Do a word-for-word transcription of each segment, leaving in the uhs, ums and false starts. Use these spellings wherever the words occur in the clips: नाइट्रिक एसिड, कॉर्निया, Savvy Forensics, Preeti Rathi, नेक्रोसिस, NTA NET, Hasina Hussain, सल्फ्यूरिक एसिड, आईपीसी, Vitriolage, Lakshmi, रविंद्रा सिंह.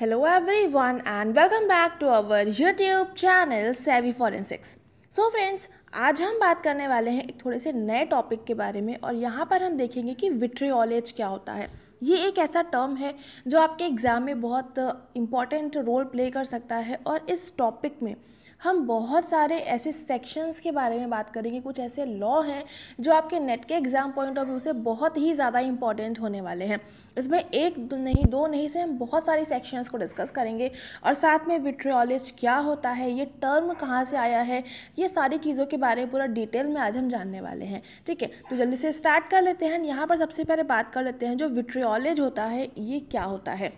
Hello everyone and welcome back to our YouTube channel Savvy Forensics. So friends, आज हम बात करने वाले हैं एक थोड़े से नए टॉपिक के बारे में और यहाँ पर हम देखेंगे कि विट्रियोलेज क्या होता है। ये एक ऐसा टर्म है जो आपके एग्ज़ाम में बहुत इम्पॉर्टेंट रोल प्ले कर सकता है और इस टॉपिक में हम बहुत सारे ऐसे सेक्शंस के बारे में बात करेंगे। कुछ ऐसे लॉ हैं जो आपके नेट के एग्ज़ाम पॉइंट ऑफ व्यू से बहुत ही ज़्यादा इम्पॉर्टेंट होने वाले हैं। इसमें एक नहीं दो नहीं से हम बहुत सारे सेक्शंस को डिस्कस करेंगे और साथ में विट्रियोलेज क्या होता है, ये टर्म कहाँ से आया है, ये सारी चीज़ों के बारे में पूरा डिटेल में आज हम जानने वाले हैं। ठीक है, तो जल्दी से स्टार्ट कर लेते हैं। यहाँ पर सबसे पहले बात कर लेते हैं जो विट्रियोलेज होता है ये क्या होता है।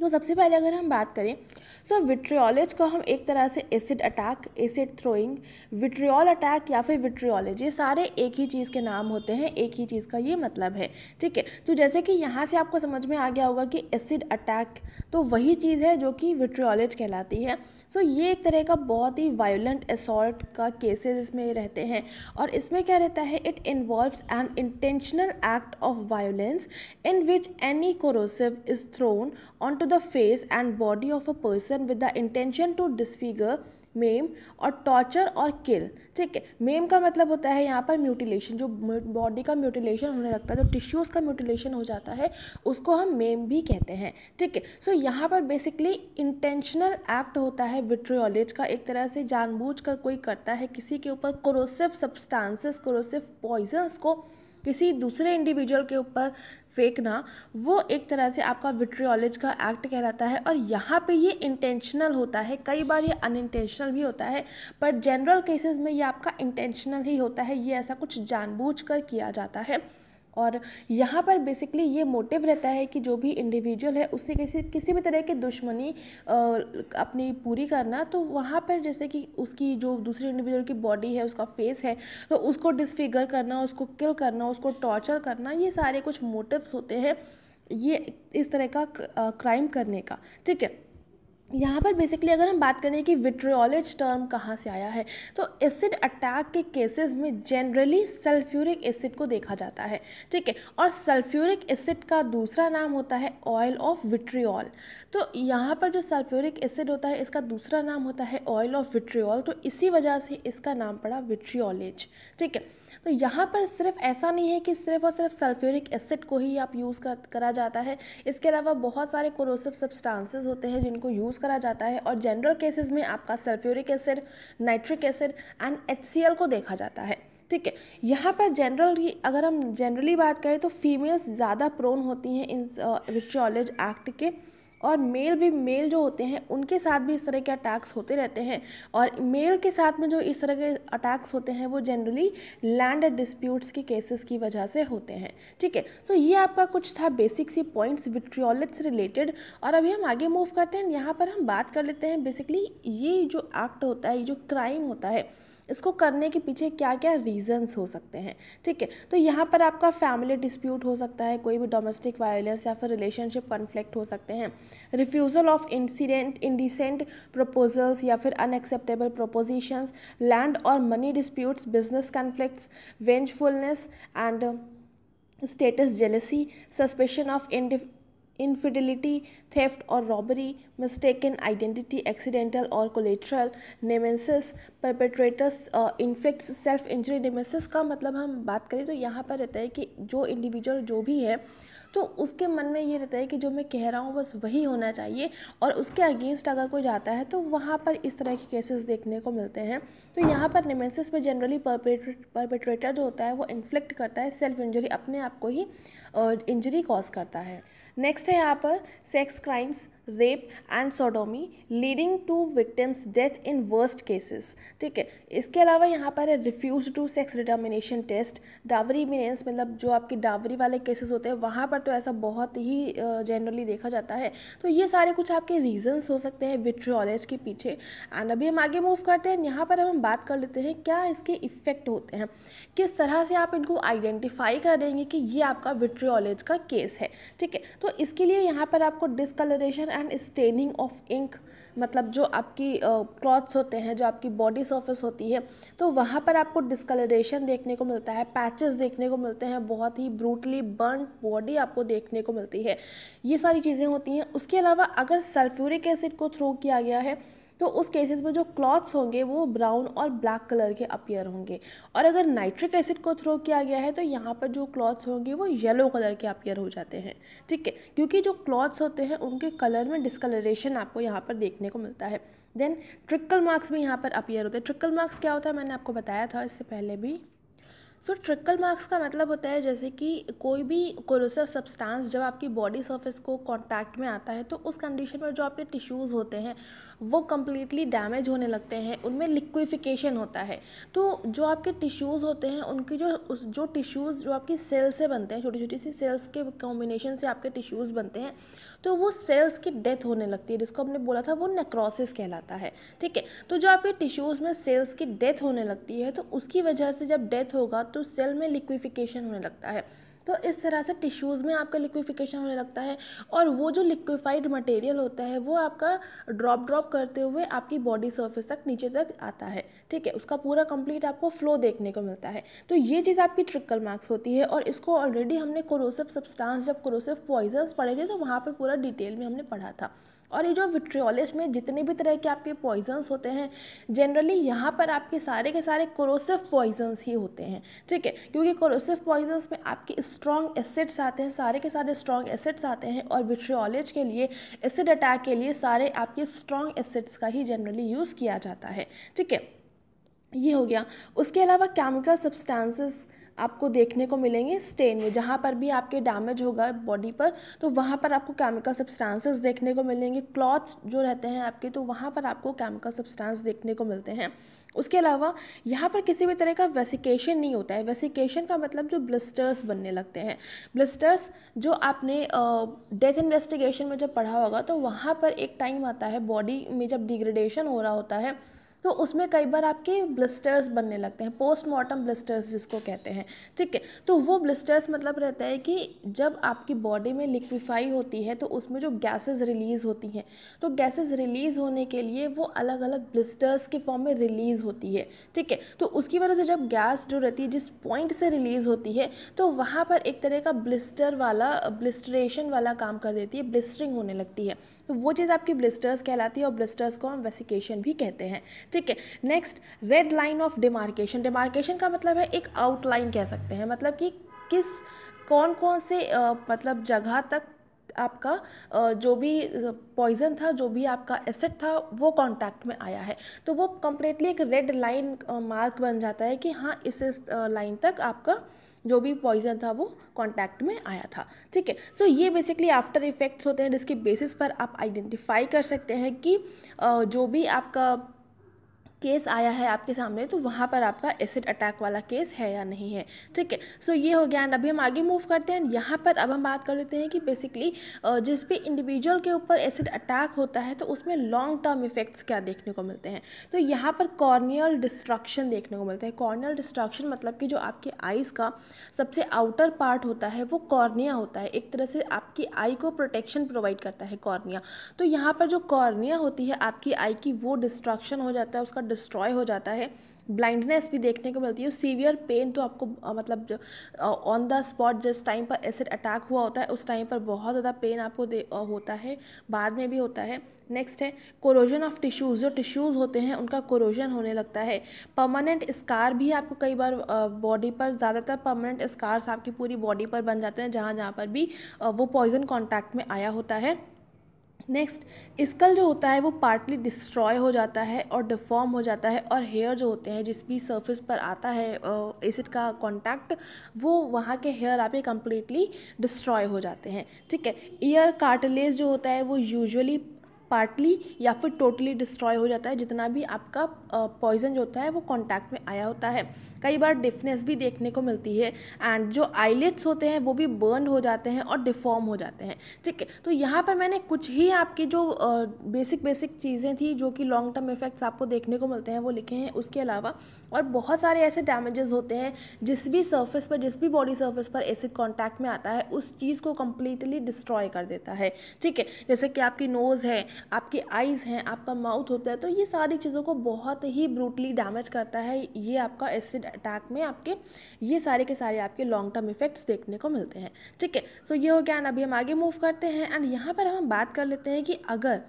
तो सबसे पहले अगर हम बात करें सो विट्रियोलेज को हम एक तरह से acid attack, acid throwing, vitriol attack या फिर विट्रियोलेज, ये सारे एक ही चीज़ के नाम होते हैं, एक ही चीज़ का ये मतलब है। ठीक है, तो जैसे कि यहाँ से आपको समझ में आ गया होगा कि एसिड अटैक तो वही चीज़ है जो कि विट्रियोलेज कहलाती है। सो ये एक तरह का बहुत ही वायलेंट असॉल्ट का केसेस इसमें रहते हैं और इसमें क्या रहता है, it involves an intentional act of violence in which any corrosive is thrown on to the face and body of a person with the intention to disfigure, maim और टॉर्चर और किल। ठीक है, मेम का मतलब होता है यहाँ पर म्यूटिलेशन, जो बॉडी का म्यूटिलेशन होने लगता है, जो टिश्यूज़ का म्यूटिलेशन हो जाता है उसको हम मेम भी कहते हैं। ठीक है, सो यहाँ पर बेसिकली इंटेंशनल एक्ट होता है विट्रियोलेज का, एक तरह से जानबूझकर कोई करता है किसी के ऊपर कोरोसिव सब्सटेंसेस, कोरोसिव पॉइजन्स को किसी दूसरे इंडिविजुअल के ऊपर फेंकना, वो एक तरह से आपका विट्रियोलेज का एक्ट कहलाता है। और यहाँ पे ये इंटेंशनल होता है, कई बार ये अनइंटेंशनल भी होता है, पर जनरल केसेस में ये आपका इंटेंशनल ही होता है, ये ऐसा कुछ जानबूझकर किया जाता है। और यहाँ पर बेसिकली ये मोटिव रहता है कि जो भी इंडिविजुअल है उससे किसी किसी भी तरह की दुश्मनी अपनी पूरी करना। तो वहाँ पर जैसे कि उसकी जो दूसरे इंडिविजुअल की बॉडी है, उसका फेस है, तो उसको डिसफिगर करना, उसको किल करना, उसको टॉर्चर करना, ये सारे कुछ मोटिव्स होते हैं ये इस तरह का क्राइम करने का। ठीक है, यहाँ पर बेसिकली अगर हम बात करें कि विट्रियोलेज टर्म कहाँ से आया है, तो एसिड अटैक के केसेस में जनरली सल्फ्यूरिक एसिड को देखा जाता है। ठीक है, और सल्फ्यूरिक एसिड का दूसरा नाम होता है ऑयल ऑफ विट्रियोल। तो यहाँ पर जो सल्फ्यूरिक एसिड होता है इसका दूसरा नाम होता है ऑयल ऑफ विट्रियोल, तो इसी वजह से इसका नाम पड़ा विट्रियोलेज। ठीक है, तो यहाँ पर सिर्फ ऐसा नहीं है कि सिर्फ और सिर्फ सल्फ्यूरिक एसिड को ही आप यूज़ कर, करा जाता है, इसके अलावा बहुत सारे कोरोसिव सब्सटेंसेस होते हैं जिनको यूज़ करा जाता है। और जनरल केसेस में आपका सल्फ्यूरिक एसिड, नाइट्रिक एसिड and H C L को देखा जाता है। ठीक है, यहाँ पर जनरल अगर हम जनरली बात करें तो फीमेल्स ज़्यादा प्रोन होती हैं इन विट्रियोलेज एक्ट के, और मेल भी, मेल जो होते हैं उनके साथ भी इस तरह के अटैक्स होते रहते हैं। और मेल के साथ में जो इस तरह के अटैक्स होते हैं वो जनरली लैंड डिस्प्यूट्स के केसेस की वजह से होते हैं। ठीक है, तो ये आपका कुछ था बेसिक सी पॉइंट्स विट्रियोलेज से रिलेटेड। और अभी हम आगे मूव करते हैं, यहाँ पर हम बात कर लेते हैं बेसिकली ये जो एक्ट होता है, ये जो क्राइम होता है, इसको करने के पीछे क्या क्या रीजंस हो सकते हैं। ठीक है, तो यहाँ पर आपका फैमिली डिस्प्यूट हो सकता है, कोई भी डोमेस्टिक वायलेंस या फिर रिलेशनशिप कॉन्फ्लिक्ट हो सकते हैं, refusal of incident indecent proposals या फिर अनएक्सेप्टेबल प्रपोजिशंस, लैंड और money disputes, business conflicts, vengefulness and status jealousy, suspicion of infidelity, theft और रॉबरी, मिस्टेकन आइडेंटिटी, एक्सीडेंटल और collateral, nemesis, perpetrators inflicts self injury. Nemesis का मतलब हम बात करें तो यहाँ पर रहता है कि जो इंडिविजुअल जो भी है तो उसके मन में ये रहता है कि जो मैं कह रहा हूँ बस वही होना चाहिए, और उसके अगेंस्ट अगर कोई जाता है तो वहाँ पर इस तरह के केसेस देखने को मिलते हैं। तो यहाँ पर नेमेसिस में जनरली परपेट्रेटर जो होता है वो इन्फ्लिक्ट करता है सेल्फ इंजरी, अपने आप को ही इंजरी कॉज करता है। नेक्स्ट है यहाँ पर sex crimes, rape and sodomy leading to victims death in worst cases. ठीक है, इसके अलावा यहाँ पर है refuse to sex determination test, dowry मीनेंस, मतलब जो आपकी डावरी वाले केसेस होते हैं वहाँ पर तो ऐसा बहुत ही जनरली देखा जाता है। तो ये सारे कुछ आपके रीजंस हो सकते हैं विट्रियोलेज के पीछे। एंड अभी हम आगे मूव करते हैं, यहाँ पर हम बात कर लेते हैं क्या इसके इफ़ेक्ट होते हैं, किस तरह से आप इनको आइडेंटिफाई कर देंगे कि ये आपका विट्रियोलेज का केस है। ठीक है, तो इसके लिए यहाँ पर आपको discoloration and staining of ink, मतलब जो आपकी क्लॉथ्स uh, होते हैं, जो आपकी बॉडी सर्फेस होती है, तो वहाँ पर आपको डिस्कलरेशन देखने को मिलता है, पैचेस देखने को मिलते हैं, बहुत ही ब्रूटली बर्न बॉडी आपको देखने को मिलती है, ये सारी चीज़ें होती हैं। उसके अलावा अगर सल्फ्यूरिक एसिड को थ्रो किया गया है तो उस केसेस में जो क्लॉथ्स होंगे वो ब्राउन और ब्लैक कलर के अपीयर होंगे, और अगर नाइट्रिक एसिड को थ्रो किया गया है तो यहाँ पर जो क्लॉथ्स होंगे वो येलो कलर के अपीयर हो जाते हैं, ठीक है, क्योंकि जो क्लॉथ्स होते हैं उनके कलर में डिस्कलरेशन आपको यहाँ पर देखने को मिलता है। देन ट्रिकल मार्क्स भी यहाँ पर अपीयर होते हैं। ट्रिकल मार्क्स क्या होता है, मैंने आपको बताया था इससे पहले भी। सो ट्रिकल मार्क्स का मतलब होता है जैसे कि कोई भी कोरोसिव सब्सटेंस जब आपकी बॉडी सरफेस को कांटेक्ट में आता है तो उस कंडीशन में जो आपके टिश्यूज़ होते हैं वो कम्प्लीटली डैमेज होने लगते हैं, उनमें लिक्विफिकेशन होता है। तो जो आपके टिश्यूज़ होते हैं उनकी जो उस जो टिश्यूज़ जो आपकी सेल से बनते हैं, छोटी छोटी सी सेल्स के कॉम्बिनेशन से आपके टिश्यूज़ बनते हैं, तो वो सेल्स की डेथ होने लगती है, जिसको हमने बोला था वो नेक्रोसिस कहलाता है, ठीक है। तो जो आपके टिश्यूज़ में सेल्स की डेथ होने लगती है तो उसकी वजह से जब डेथ होगा तो सेल में लिक्विफिकेशन होने लगता है। तो इस तरह से टिश्यूज़ में आपका लिक्विफिकेशन होने लगता है और वो जो लिक्विफाइड मटेरियल होता है वो आपका ड्रॉप ड्रॉप करते हुए आपकी बॉडी सरफेस तक नीचे तक आता है, ठीक है, उसका पूरा कंप्लीट आपको फ्लो देखने को मिलता है। तो ये चीज़ आपकी ट्रिकल मार्क्स होती है, और इसको ऑलरेडी हमने कोरोसिव सब्सटेंस, जब कोरोसिव पॉइजन्स पढ़े थे तो वहाँ पर पूरा डिटेल में हमने पढ़ा था। और ये जो विट्रियोलेज में जितने भी तरह के आपके पॉइजन्स होते हैं, जनरली यहाँ पर आपके सारे के सारे कोरोसिव पॉइजन्स ही होते हैं, ठीक है, क्योंकि कोरोसिव पॉइजन्स में आपके स्ट्रॉन्ग एसिड्स आते हैं, सारे के सारे स्ट्रॉन्ग एसिड्स आते हैं, और विट्रियोलेज के लिए, एसिड अटैक के लिए सारे आपके स्ट्रॉन्ग एसिड्स का ही जनरली यूज़ किया जाता है, ठीक है, ये हो गया। उसके अलावा केमिकल सब्सटेंसेस आपको देखने को मिलेंगे स्टेन में, जहाँ पर भी आपके डैमेज होगा बॉडी पर तो वहाँ पर आपको केमिकल सब्सटेंसेस देखने को मिलेंगे। क्लॉथ जो रहते हैं आपके तो वहाँ पर आपको केमिकल सब्सटेंस देखने को मिलते हैं। उसके अलावा यहाँ पर किसी भी तरह का वेसिकेशन नहीं होता है। वेसिकेशन का मतलब जो ब्लिस्टर्स बनने लगते हैं, ब्लिस्टर्स जो आपने डेथ इन्वेस्टिगेशन में जब पढ़ा होगा तो वहाँ पर एक टाइम आता है बॉडी में जब डिग्रेडेशन हो रहा होता है तो उसमें कई बार आपके ब्लिस्टर्स बनने लगते हैं, पोस्टमार्टम ब्लिस्टर्स जिसको कहते हैं, ठीक है। तो वो ब्लिस्टर्स मतलब रहता है कि जब आपकी बॉडी में लिक्विफाई होती है तो उसमें जो गैसेस रिलीज़ होती हैं, तो गैसेस रिलीज़ होने के लिए वो अलग अलग ब्लिस्टर्स के फॉर्म में रिलीज़ होती है, ठीक है। तो उसकी वजह से जब गैस जो रहती है जिस पॉइंट से रिलीज़ होती है तो वहाँ पर एक तरह का ब्लिस्टर वाला, ब्लिस्टरेशन वाला काम कर देती है, ब्लिस्टरिंग होने लगती है, तो वो चीज़ आपकी ब्लिस्टर्स कहलाती है, और ब्लिस्टर्स को हम वेसिकेशन भी कहते हैं, ठीक है। Next, red line of demarcation. Demarcation का मतलब है एक आउटलाइन कह सकते हैं, मतलब कि किस कौन कौन से आ, मतलब जगह तक आपका आ, जो भी पॉइजन था, जो भी आपका एसिड था वो कांटेक्ट में आया है तो वो कंप्लीटली एक रेड लाइन मार्क बन जाता है कि हाँ इस लाइन तक आपका जो भी पॉइजन था वो कांटेक्ट में आया था, ठीक है। सो ये बेसिकली आफ्टर इफेक्ट्स होते हैं जिसके बेसिस पर आप आइडेंटिफाई कर सकते हैं कि आ, जो भी आपका केस आया है आपके सामने तो वहाँ पर आपका एसिड अटैक वाला केस है या नहीं है, ठीक है। सो ये हो गया। एंड अभी हम आगे मूव करते हैं। यहाँ पर अब हम बात कर लेते हैं कि बेसिकली जिस पे इंडिविजुअल के ऊपर एसिड अटैक होता है तो उसमें लॉन्ग टर्म इफेक्ट्स क्या देखने को मिलते हैं। तो यहाँ पर कॉर्नियल डिस्ट्रक्शन देखने को मिलता है। कॉर्नियल डिस्ट्रक्शन मतलब कि जो आपके आईज़ का सबसे आउटर पार्ट होता है वो कॉर्निया होता है, एक तरह से आपकी आई को प्रोटेक्शन प्रोवाइड करता है कॉर्निया। तो यहाँ पर जो कॉर्निया होती है आपकी आई की वो डिस्ट्रक्शन हो जाता है, उसका डिस्ट्रॉय हो जाता है। ब्लाइंडनेस भी देखने को मिलती है, सीवियर पेन तो आपको आ, मतलब ऑन द स्पॉट जिस टाइम पर एसिड अटैक हुआ होता है उस टाइम पर बहुत ज़्यादा पेन आपको दे, आ, होता है, बाद में भी होता है। नेक्स्ट है कोरोजन ऑफ टिश्यूज़। जो टिश्यूज़ होते हैं उनका कोरोजन होने लगता है। परमानेंट स्कार भी आपको कई बार बॉडी पर, ज़्यादातर परमानेंट स्कार्स आपकी पूरी बॉडी पर बन जाते हैं जहाँ जहाँ पर भी आ, वो पॉइजन कॉन्टैक्ट में आया होता है। नेक्स्ट, स्कल जो होता है वो पार्टली डिस्ट्रॉय हो जाता है और डिफॉर्म हो जाता है, और हेयर जो होते हैं जिस भी सरफेस पर आता है एसिड का कांटेक्ट वो वहाँ के हेयर आपके कंप्लीटली डिस्ट्रॉय हो जाते हैं, ठीक है। ईयर कार्टिलेज जो होता है वो यूजुअली पार्टली या फिर टोटली डिस्ट्रॉय हो जाता है, जितना भी आपका पॉइजन जो होता है वो कांटेक्ट में आया होता है। कई बार डिफनेस भी देखने को मिलती है, एंड जो आईलेट्स होते हैं वो भी बर्न हो जाते हैं और डिफॉर्म हो जाते हैं, ठीक है। तो यहाँ पर मैंने कुछ ही आपकी जो बेसिक बेसिक चीज़ें थी जो कि लॉन्ग टर्म इफेक्ट्स आपको देखने को मिलते हैं वो लिखे हैं। उसके अलावा और बहुत सारे ऐसे डैमेजेस होते हैं जिस भी सरफेस पर जिस भी बॉडी सरफेस पर एसिड कांटेक्ट में आता है उस चीज़ को कम्प्लीटली डिस्ट्रॉय कर देता है। ठीक है, जैसे कि आपकी नोज़ है, आपकी आइज़ हैं, आपका माउथ होता है, तो ये सारी चीज़ों को बहुत ही ब्रूटली डैमेज करता है। ये आपका एसिड अटैक में आपके ये सारे के सारे आपके लॉन्ग टर्म इफेक्ट्स देखने को मिलते हैं। ठीक है, सो ये हो गया एंड अभी हम आगे मूव करते हैं एंड यहाँ पर हम बात कर लेते हैं कि अगर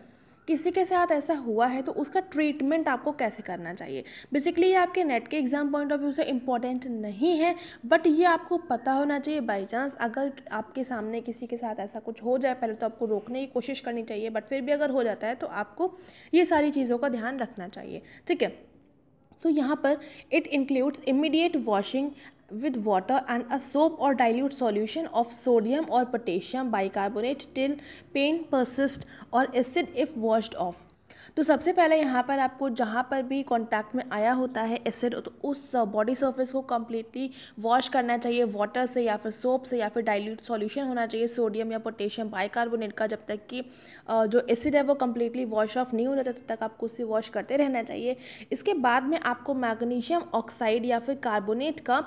किसी के साथ ऐसा हुआ है तो उसका ट्रीटमेंट आपको कैसे करना चाहिए। बेसिकली ये आपके नेट के एग्जाम पॉइंट ऑफ व्यू से इम्पॉर्टेंट नहीं है, बट ये आपको पता होना चाहिए। बाय चांस अगर आपके सामने किसी के साथ ऐसा कुछ हो जाए, पहले तो आपको रोकने की कोशिश करनी चाहिए, बट फिर भी अगर हो जाता है तो आपको ये सारी चीज़ों का ध्यान रखना चाहिए। ठीक है, सो यहाँ पर it includes immediate washing with water and a soap or dilute solution of sodium or potassium bicarbonate till pain persists or acid if washed off। तो सबसे पहले यहाँ पर आपको जहाँ पर भी कांटेक्ट में आया होता है एसिड तो उस बॉडी सरफेस को कम्प्लीटली वॉश करना चाहिए वाटर से या फिर सोप से या फिर डाइल्यूट सॉल्यूशन होना चाहिए सोडियम या पोटेशियम बाइकार्बोनेट का। जब तक कि जो एसिड है वो कम्प्लीटली वॉश ऑफ नहीं हो जाता तब तक आपको उसे वॉश करते रहना चाहिए। इसके बाद में आपको मैग्नीशियम ऑक्साइड या फिर कार्बोनेट का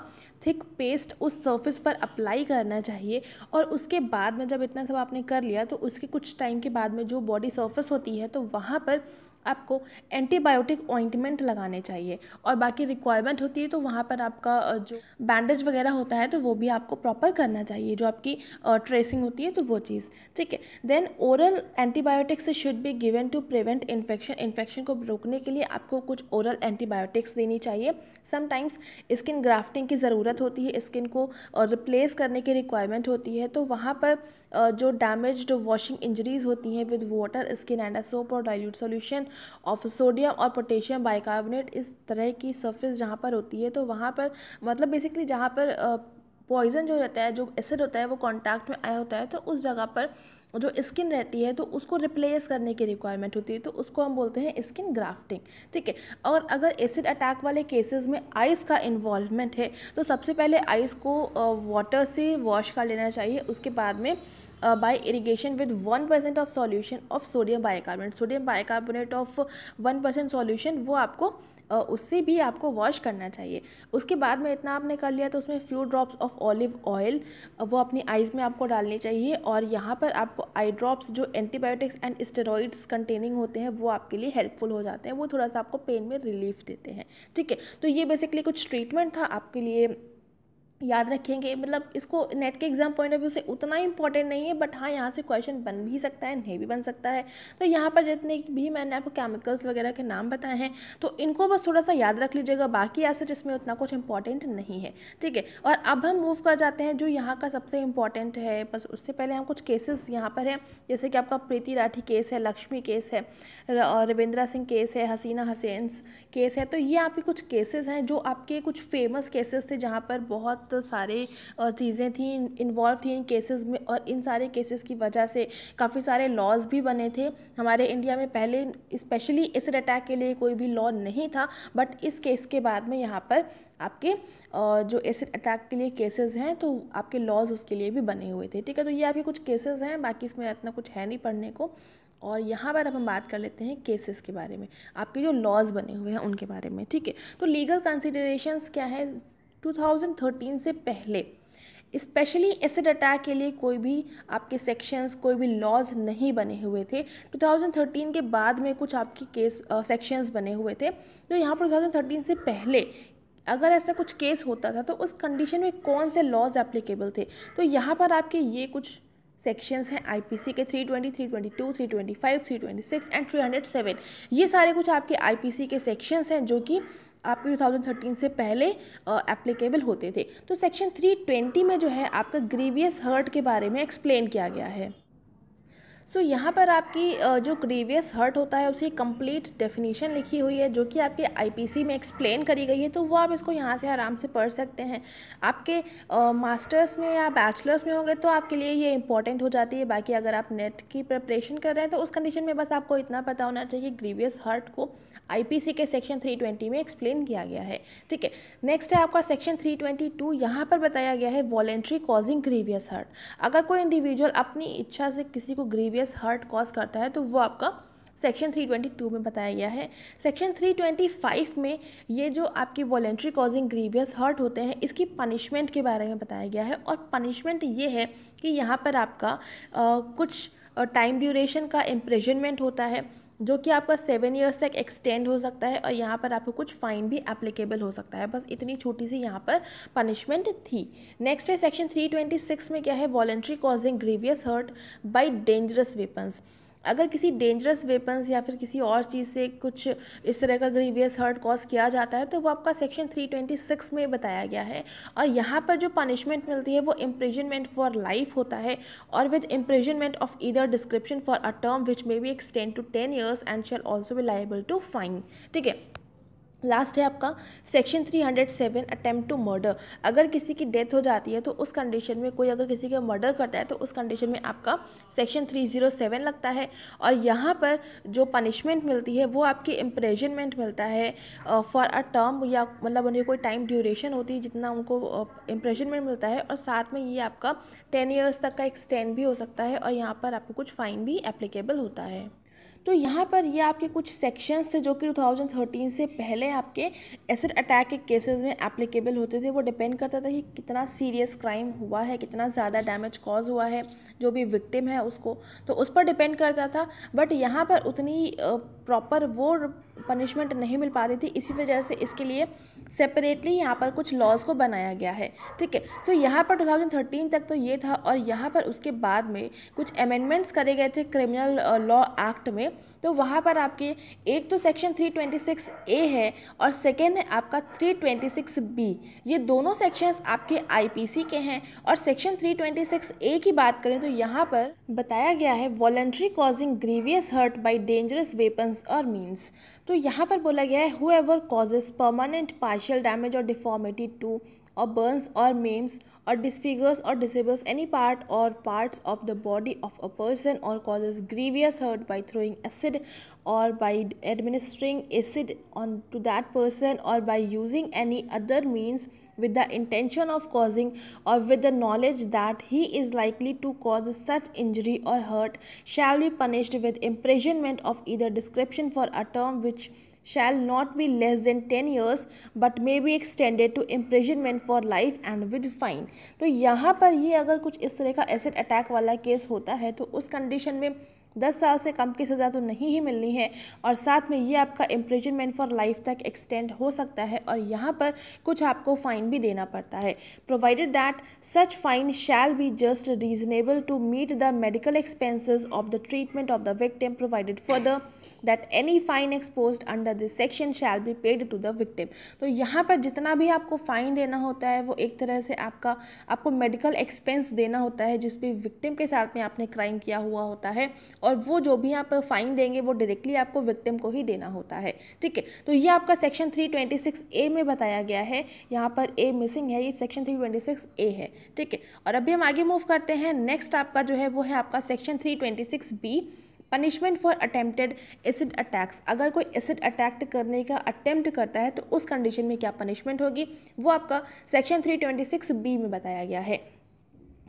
थिक पेस्ट उस सर्फेस पर अप्लाई करना चाहिए। और उसके बाद में जब इतना सब आपने कर लिया तो उसके कुछ टाइम के बाद में जो बॉडी सर्फेस होती है तो वहाँ पर आपको एंटीबायोटिक ऑइंटमेंट लगाने चाहिए। और बाकी रिक्वायरमेंट होती है तो वहाँ पर आपका जो बैंडेज वगैरह होता है तो वो भी आपको प्रॉपर करना चाहिए, जो आपकी ट्रेसिंग होती है तो वो चीज़। ठीक है, then oral antibiotics should be given to prevent infection. Infection को रोकने के लिए आपको कुछ ओरल एंटीबायोटिक्स देनी चाहिए। समटाइम्स स्किन ग्राफ्टिंग की ज़रूरत होती है, स्किन को रिप्लेस करने की रिक्वायरमेंट होती है, तो वहाँ पर जो डैमेज वॉशिंग इंजरीज होती हैं with water skin and soap और डाइल्यूट सोल्यूशन ऑफ सोडियम और पोटेशियम बाइकार्बोनेट, इस तरह की सरफेस जहाँ पर होती है तो वहाँ पर मतलब बेसिकली जहाँ पर पॉइजन जो रहता है जो एसिड होता है वो कांटेक्ट में आया होता है तो उस जगह पर जो स्किन रहती है तो उसको रिप्लेस करने की रिक्वायरमेंट होती है, तो उसको हम बोलते हैं स्किन ग्राफ्टिंग। ठीक है, और अगर एसिड अटैक वाले केसेस में आइस का इन्वॉल्वमेंट है तो सबसे पहले आइस को वाटर से वॉश कर लेना चाहिए। उसके बाद में by irrigation with one percent of solution of sodium bicarbonate, sodium bicarbonate of one percent solution वो आपको uh, उससे भी आपको वॉश करना चाहिए। उसके बाद में इतना आपने कर लिया तो उसमें few drops of olive oil वो अपनी आइज़ में आपको डालनी चाहिए। और यहाँ पर आपको आई ड्रॉप्स जो एंटीबायोटिक्स एंड स्टेरॉइड्स कंटेनिंग होते हैं वो आपके लिए हेल्पफुल हो जाते हैं, वो थोड़ा सा आपको पेन में रिलीफ देते हैं। ठीक है, तो ये बेसिकली कुछ ट्रीटमेंट था आपके लिए, याद रखेंगे। मतलब इसको नेट के एग्जाम पॉइंट ऑफ व्यू से उतना इंपॉर्टेंट नहीं है, बट हाँ यहाँ से क्वेश्चन बन भी सकता है, नहीं भी बन सकता है। तो यहाँ पर जितने भी मैंने आपको केमिकल्स वगैरह के नाम बताए हैं तो इनको बस थोड़ा सा याद रख लीजिएगा, बाकी ऐसे इसमें उतना कुछ इंपॉर्टेंट नहीं है। ठीक है, और अब हम मूव कर जाते हैं जो यहाँ का सबसे इंपॉर्टेंट है, बस उससे पहले हम कुछ केसेस यहाँ पर हैं, जैसे कि आपका प्रीति राठी केस है, लक्ष्मी केस है, रविंद्रा सिंह केस है, हसीना हुसैन केस है। तो ये आपके कुछ केसेस हैं जो आपके कुछ फेमस केसेस थे जहाँ पर बहुत सारे चीज़ें थी इन्वॉल्व थी इन केसेस में, और इन सारे केसेस की वजह से काफ़ी सारे लॉज भी बने थे। हमारे इंडिया में पहले स्पेशली एसिड अटैक के लिए कोई भी लॉ नहीं था, बट इस केस के बाद में यहाँ पर आपके जो एसिड अटैक के लिए केसेस हैं तो आपके लॉज उसके लिए भी बने हुए थे। ठीक है, तो ये आपके कुछ केसेस हैं, बाकी इसमें इतना कुछ है नहीं पढ़ने को। और यहाँ पर अब हम बात कर लेते हैं केसेस के बारे में, आपके जो लॉज बने हुए हैं उनके बारे में। ठीक है, तो लीगल कंसिडरेशंस क्या है। दो हज़ार तेरह से पहले स्पेशली एसिड अटैक के लिए कोई भी आपके सेक्शंस कोई भी लॉज नहीं बने हुए थे। दो हज़ार तेरह के बाद में कुछ आपके केस सेक्शंस uh, बने हुए थे। तो यहाँ पर दो हज़ार तेरह से पहले अगर ऐसा कुछ केस होता था तो उस कंडीशन में कौन से लॉज एप्लीकेबल थे, तो यहाँ पर आपके ये कुछ सेक्शंस हैं आईपीसी के तीन सौ बीस, तीन सौ बाईस, तीन सौ पच्चीस एंड तीन सौ सात। ये सारे कुछ आपके आईपीसी के सेक्शंस हैं जो कि आपके दो हज़ार तेरह से पहले एप्लीकेबल होते थे। तो सेक्शन तीन सौ बीस में जो है आपका ग्रीवियस हर्ट के बारे में एक्सप्लेन किया गया है। सो so, यहाँ पर आपकी जो ग्रीवियस हर्ट होता है उसकी कंप्लीट डेफिनेशन लिखी हुई है जो कि आपके आईपीसी में एक्सप्लेन करी गई है, तो वो आप इसको यहाँ से आराम से पढ़ सकते हैं। आपके मास्टर्स में या बैचलर्स में होंगे तो आपके लिए ये इंपॉर्टेंट हो जाती है। बाकी अगर आप नेट की प्रिपरेशन कर रहे हैं तो उस कंडीशन में बस आपको इतना पता होना चाहिए कि ग्रीवियस हर्ट को आईपीसी के सेक्शन तीन सौ बीस में एक्सप्लेन किया गया है। ठीक है, नेक्स्ट है आपका सेक्शन तीन सौ बाईस। यहाँ पर बताया गया है वॉलेंट्री कॉजिंग ग्रीवियस हर्ट। अगर कोई इंडिविजुअल अपनी इच्छा से किसी को ग्रीवियस हर्ट कॉज करता है तो वो आपका सेक्शन तीन सौ बाईस में बताया गया है। सेक्शन तीन सौ पच्चीस में ये जो आपकी वॉलेंट्री कॉजिंग ग्रीवियस हर्ट होते हैं इसकी पनिशमेंट के बारे में बताया गया है। और पनिशमेंट ये है कि यहाँ पर आपका आ, कुछ टाइम ड्यूरेशन का इम्प्रिजनमेंट होता है जो कि आपका सेवन इयर्स तक एक्सटेंड हो सकता है और यहाँ पर आपको कुछ फ़ाइन भी एप्लीकेबल हो सकता है। बस इतनी छोटी सी यहाँ पर पनिशमेंट थी। नेक्स्ट है सेक्शन तीन सौ छब्बीस में क्या है, voluntary causing grievous hurt by dangerous weapons. अगर किसी डेंजरस वेपन्स या फिर किसी और चीज़ से कुछ इस तरह का ग्रीवियस हर्ट कॉज किया जाता है तो वो आपका सेक्शन तीन सौ छब्बीस में बताया गया है। और यहाँ पर जो पनिशमेंट मिलती है वो इम्प्रिजनमेंट फॉर लाइफ होता है और with imprisonment of either description for a term which may be extend to ten years and shall also be liable to fine. ठीक है, लास्ट है आपका सेक्शन तीन सौ सात अटेम्प्ट टू मर्डर। अगर किसी की डेथ हो जाती है तो उस कंडीशन में कोई अगर किसी का मर्डर करता है तो उस कंडीशन में आपका सेक्शन तीन सौ सात लगता है। और यहाँ पर जो पनिशमेंट मिलती है वो आपकी इम्प्रेजनमेंट मिलता है फॉर अ टर्म, या मतलब उन्हें कोई टाइम ड्यूरेशन होती है जितना उनको इम्प्रेजनमेंट मिलता है। और साथ में ये आपका टेन ईयर्स तक का एक्सटेंड भी हो सकता है और यहाँ पर आपको कुछ फ़ाइन भी एप्लीकेबल होता है। तो यहाँ पर ये आपके कुछ सेक्शंस थे जो कि दो हज़ार तेरह से पहले आपके एसिड अटैक के केसेस में एप्लीकेबल होते थे। वो डिपेंड करता था कि कितना सीरियस क्राइम हुआ है, कितना ज़्यादा डैमेज कॉज हुआ है जो भी विक्टिम है उसको, तो उस पर डिपेंड करता था। बट यहाँ पर उतनी प्रॉपर वो पनिशमेंट नहीं मिल पाती थी, इसी वजह से इसके लिए सेपरेटली यहाँ पर कुछ लॉज को बनाया गया है। ठीक है, सो यहाँ पर दो हज़ार तेरह तक तो ये था। और यहाँ पर उसके बाद में कुछ अमेंडमेंट्स करे गए थे क्रिमिनल लॉ एक्ट में। तो वहाँ पर आपके एक तो सेक्शन तीन सौ छब्बीस ए है और सेकेंड है आपका तीन सौ छब्बीस बी। ये दोनों सेक्शंस आपके आईपीसी के हैं। और सेक्शन तीन सौ छब्बीस ए की बात करें तो यहाँ पर बताया गया है voluntary causing grievous hurt by dangerous weapons और मीन्स। तो यहाँ पर बोला गया है whoever causes permanent partial damage और deformity to or burns or maims और डिसफिगर्स और डिसेबल्स एनी पार्ट और parts of the body of a person और causes grievous hurt by throwing acid और by administering acid on to that person और by using any other means with the intention of causing or with the knowledge that he is likely to cause such injury or hurt shall be punished with imprisonment of either description for a term which shall not be less than ten years but may be extended to imprisonment for life and with fine। तो यहाँ पर ये अगर कुछ इस तरह का acid attack वाला केस होता है तो उस कंडीशन में दस साल से कम की सज़ा तो नहीं ही मिलनी है और साथ में ये आपका इम्प्रिजनमेंट फॉर लाइफ तक एक्सटेंड हो सकता है। और यहाँ पर कुछ आपको फ़ाइन भी देना पड़ता है, provided that such fine shall be just reasonable to meet the medical expenses of the treatment of the victim, provided further that any fine exposed under this section shall be paid to the victim. तो यहाँ पर जितना भी आपको fine देना होता है वो एक तरह से आपका आपको मेडिकल एक्सपेंस देना होता है जिस भी विक्टिम के साथ में आपने क्राइम किया हुआ होता है। और वो जो भी आप फाइन देंगे वो डायरेक्टली आपको विक्टिम को ही देना होता है। ठीक है, तो ये आपका सेक्शन तीन सौ छब्बीस ए में बताया गया है। यहाँ पर ए मिसिंग है, ये सेक्शन तीन सौ छब्बीस ए है। ठीक है, और अभी हम आगे मूव करते हैं। नेक्स्ट आपका जो है वो है आपका सेक्शन तीन सौ छब्बीस B, punishment for attempted acid attacks. अगर कोई एसिड अटैक करने का अटेम्प्ट करता है तो उस कंडीशन में क्या पनिशमेंट होगी वो आपका सेक्शन तीन सौ छब्बीस बी में बताया गया है।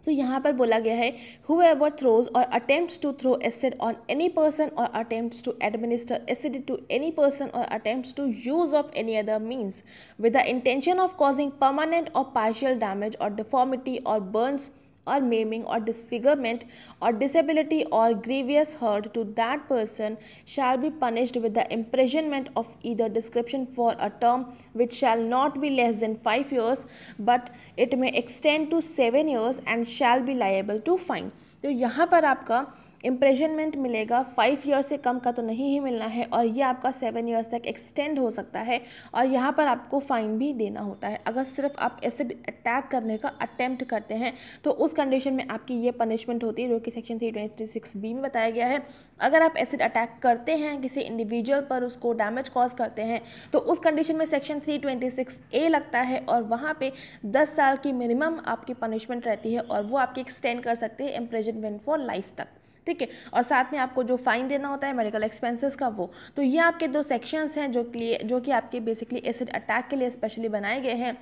तो यहाँ पर बोला गया है whoever throws or attempts to throw acid on any person or attempts to administer acid to any person or attempts to use of any other means with the intention of causing permanent or partial damage or deformity or burns or maiming or disfigurement or disability or grievous hurt to that person shall be punished with the imprisonment of either description for a term which shall not be less than five years but it may extend to seven years and shall be liable to fine। तो यहाँ पर आपका imprisonment मिलेगा, five years से कम का तो नहीं ही मिलना है और ये आपका सेवन ईयर्स तक एक्सटेंड हो सकता है। और यहाँ पर आपको फ़ाइन भी देना होता है। अगर सिर्फ आप एसिड अटैक करने का अटेम्प्ट करते हैं तो उस कंडीशन में आपकी ये पनिशमेंट होती है जो कि सेक्शन तीन सौ छब्बीस बी में बताया गया है। अगर आप एसिड अटैक करते हैं किसी इंडिविजुअल पर, उसको डैमेज कॉज करते हैं, तो उस कंडीशन में सेक्शन तीन सौ छब्बीस ए लगता है और वहाँ पे दस साल की मिनिमम आपकी पनिशमेंट रहती है और वो आपकी एक्सटेंड कर सकते हैं इम्प्रिजनमेंट फॉर लाइफ तक। ठीक है, और साथ में आपको जो फाइन देना होता है मेडिकल एक्सपेंसेस का वो। तो ये आपके दो सेक्शंस हैं जो कि जो कि आपके बेसिकली एसिड अटैक के लिए स्पेशली बनाए गए हैं।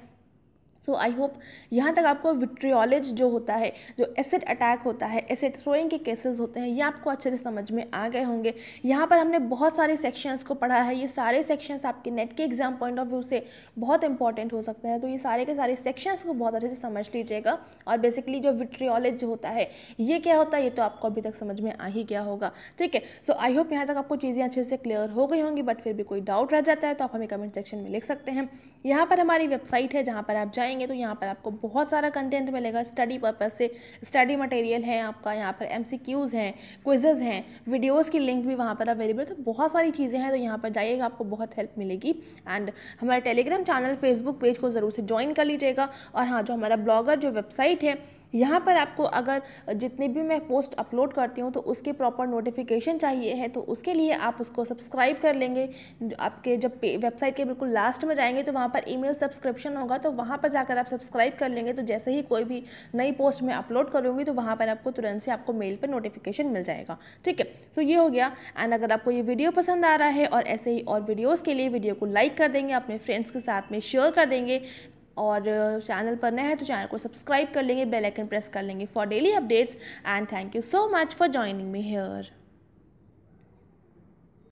सो आई होप यहाँ तक आपको विट्रियोलेज जो होता है, जो एसिड अटैक होता है, एसिड थ्रोइंग के केसेस होते हैं, ये आपको अच्छे से समझ में आ गए होंगे। यहाँ पर हमने बहुत सारे सेक्शंस को पढ़ा है। ये सारे सेक्शंस आपके नेट के एग्जाम पॉइंट ऑफ व्यू से बहुत इंपॉर्टेंट हो सकते हैं, तो ये सारे के सारे सेक्शंस को बहुत अच्छे से समझ लीजिएगा। और बेसिकली जो विट्रियोलेज होता है ये क्या होता है, ये तो आपको अभी तक समझ में आ ही गया होगा। ठीक है, सो आई होप यहाँ तक आपको चीज़ें अच्छे से क्लियर हो गई होंगी, बट फिर भी कोई डाउट रह जाता है तो आप हमें कमेंट सेक्शन में लिख सकते हैं। यहाँ पर हमारी वेबसाइट है जहाँ पर आप जाएंगे तो यहाँ पर आपको बहुत सारा कंटेंट मिलेगा। स्टडी पर्पस से स्टडी मटेरियल है आपका, यहाँ पर एमसीक्यूज़ हैं, क्विजेज हैं, वीडियोस की लिंक भी वहाँ पर अवेलेबल, तो बहुत सारी चीज़ें हैं। तो यहाँ पर जाइएगा, आपको बहुत हेल्प मिलेगी। एंड हमारे टेलीग्राम चैनल, फेसबुक पेज को ज़रूर से ज्वाइन कर लीजिएगा। और हाँ, जो हमारा ब्लॉगर जो वेबसाइट है, यहाँ पर आपको अगर जितने भी मैं पोस्ट अपलोड करती हूँ तो उसके प्रॉपर नोटिफिकेशन चाहिए है, तो उसके लिए आप उसको सब्सक्राइब कर लेंगे। आपके जब वेबसाइट के बिल्कुल लास्ट में जाएंगे तो वहाँ पर ईमेल सब्सक्रिप्शन होगा, तो वहाँ पर जाकर आप सब्सक्राइब कर लेंगे। तो जैसे ही कोई भी नई पोस्ट मैं अपलोड करूँगी तो वहाँ पर आपको तुरंत से आपको मेल पर नोटिफिकेशन मिल जाएगा। ठीक है, सो ये हो गया। एंड अगर आपको ये वीडियो पसंद आ रहा है और ऐसे ही और वीडियोज़ के लिए वीडियो को लाइक कर देंगे, अपने फ्रेंड्स के साथ में शेयर कर देंगे, और चैनल पर नए हैं तो चैनल को सब्सक्राइब कर लेंगे, बेल आइकन प्रेस कर लेंगे for daily updates. And thank you so much for joining me here.